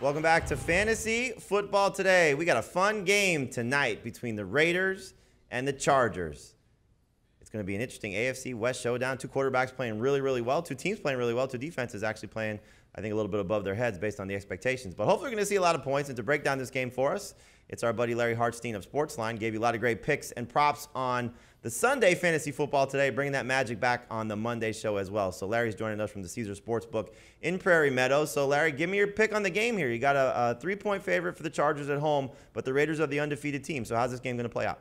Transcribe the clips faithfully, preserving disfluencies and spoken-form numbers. Welcome back to Fantasy Football Today. We got a fun game tonight between the Raiders and the Chargers. It's going to be an interesting A F C West showdown. Two quarterbacks playing really, really well. Two teams playing really well. Two defenses actually playing, I think, a little bit above their heads based on the expectations. But hopefully we're going to see a lot of points. And to break down this game for us, it's our buddy Larry Hartstein of Sportsline. Gave you a lot of great picks and props on the Sunday Fantasy Football Today, bringing that magic back on the Monday show as well. So Larry's joining us from the Caesar Sportsbook in Prairie Meadows. So Larry, give me your pick on the game here. You got a, a three-point favorite for the Chargers at home, but the Raiders are the undefeated team. So how's this game going to play out?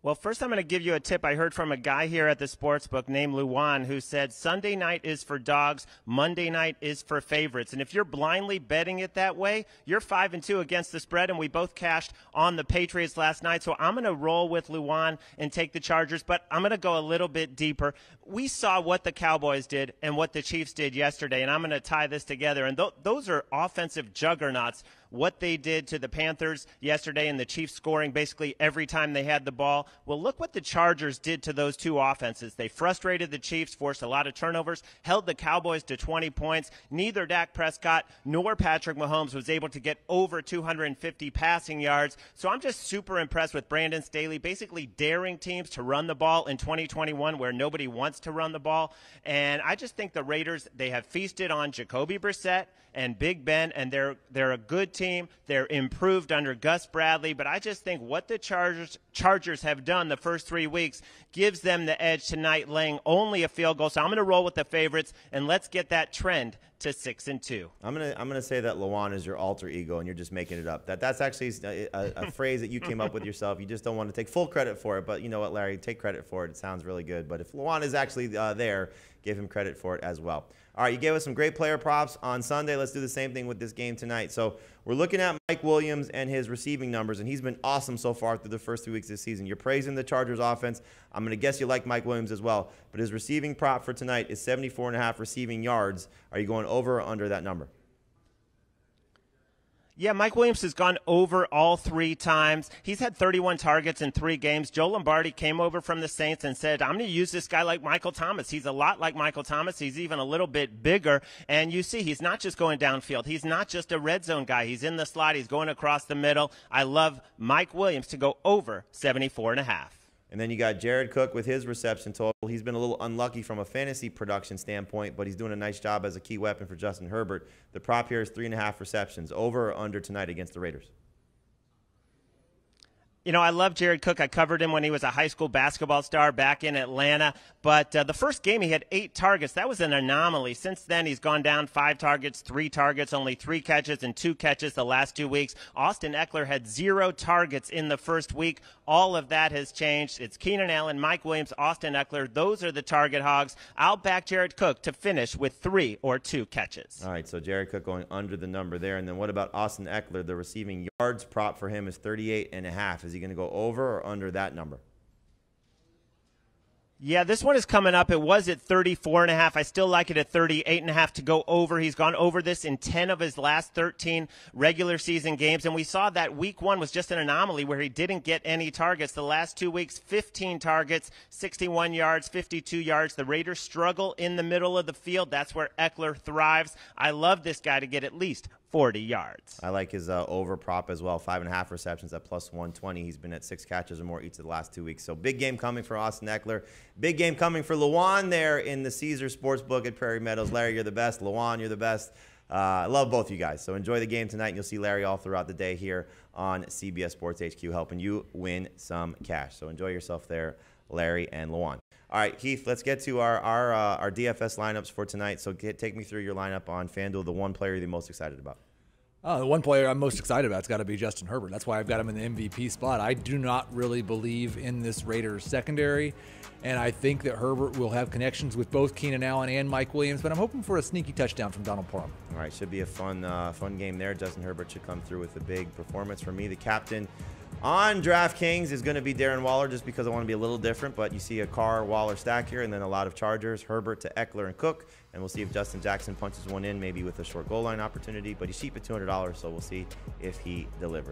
Well, first I'm going to give you a tip I heard from a guy here at the sportsbook named Luan, who said Sunday night is for dogs, Monday night is for favorites. And if you're blindly betting it that way, you're five and two against the spread, and we both cashed on the Patriots last night. So I'm going to roll with Luan and take the Chargers, but I'm going to go a little bit deeper. We saw what the Cowboys did and what the Chiefs did yesterday, and I'm going to tie this together. And th those are offensive juggernauts. What they did to the Panthers yesterday and the Chiefs scoring basically every time they had the ball. Well, look what the Chargers did to those two offenses. They frustrated the Chiefs, forced a lot of turnovers, held the Cowboys to twenty points. Neither Dak Prescott nor Patrick Mahomes was able to get over two hundred fifty passing yards. So I'm just super impressed with Brandon Staley basically daring teams to run the ball in twenty twenty-one where nobody wants to run the ball. And I just think the Raiders, they have feasted on Jacoby Brissett and Big Ben, and they're, they're a good team. Team. They're improved under Gus Bradley, but I just think what the Chargers Chargers have done the first three weeks gives them the edge tonight, laying only a field goal. So I'm going to roll with the favorites, and let's get that trend to six and two. I'm going to I'm going to say that Luan is your alter ego, and you're just making it up. That that's actually a, a, a phrase that you came up with yourself. You just don't want to take full credit for it, but you know what, Larry, take credit for it. It sounds really good. But if Luan is actually uh, there, give him credit for it as well. All right, you gave us some great player props on Sunday. Let's do the same thing with this game tonight. So we're looking at Mike Williams and his receiving numbers, and he's been awesome so far through the first three weeks this season. You're praising the Chargers offense. I'm going to guess you like Mike Williams as well, but his receiving prop for tonight is seventy-four and a half receiving yards. Are you going over or under that number? Yeah, Mike Williams has gone over all three times. He's had thirty-one targets in three games. Joe Lombardi came over from the Saints and said, I'm going to use this guy like Michael Thomas. He's a lot like Michael Thomas. He's even a little bit bigger. And you see, he's not just going downfield. He's not just a red zone guy. He's in the slot. He's going across the middle. I love Mike Williams to go over seventy-four and a half. And then you got Jared Cook with his reception total. He's been a little unlucky from a fantasy production standpoint, but he's doing a nice job as a key weapon for Justin Herbert. The prop here is three and a half receptions. Over or under tonight against the Raiders? You know, I love Jared Cook. I covered him when he was a high school basketball star back in Atlanta. But uh, the first game, he had eight targets. That was an anomaly. Since then, he's gone down five targets, three targets, only three catches, and two catches the last two weeks. Austin Eckler had zero targets in the first week. All of that has changed. It's Keenan Allen, Mike Williams, Austin Eckler. Those are the target hogs. I'll back Jared Cook to finish with three or two catches. All right, so Jared Cook going under the number there. And then what about Austin Eckler? The receiving yards prop for him is thirty-eight and a half. Is he going to go over or under that number? Yeah, this one is coming up. It was at thirty-four and a half. I still like it at thirty-eight and a half to go over. He's gone over this in ten of his last thirteen regular season games, and we saw that week one was just an anomaly where he didn't get any targets. The last two weeks, fifteen targets, sixty-one yards, fifty-two yards. The Raiders struggle in the middle of the field. That's where Eckler thrives. I love this guy to get at least forty yards. I like his uh, over prop as well. Five and a half receptions at plus one twenty. He's been at six catches or more each of the last two weeks. So big game coming for Austin Eckler. Big game coming for Luan there in the Caesar Sportsbook at Prairie Meadows. Larry, you're the best. Luan, you're the best. Uh, I love both you guys. So enjoy the game tonight, and you'll see Larry all throughout the day here on C B S Sports H Q helping you win some cash. So enjoy yourself there, Larry and Luan. All right, Keith, let's get to our our, uh, our D F S lineups for tonight. So get, take me through your lineup on FanDuel, the one player you're the most excited about. Uh, the one player I'm most excited about has got to be Justin Herbert. That's why I've got him in the M V P spot. I do not really believe in this Raiders secondary, and I think that Herbert will have connections with both Keenan Allen and Mike Williams, but I'm hoping for a sneaky touchdown from Donald Parham. All right, should be a fun, uh, fun game there. Justin Herbert should come through with a big performance for me. The captain on DraftKings is going to be Darren Waller, just because I want to be a little different, but you see a Carr Waller stack here and then a lot of Chargers, Herbert to Eckler and Cook, and we'll see if Justin Jackson punches one in, maybe with a short goal line opportunity, but he's cheap at two hundred dollars, so we'll see if he delivers.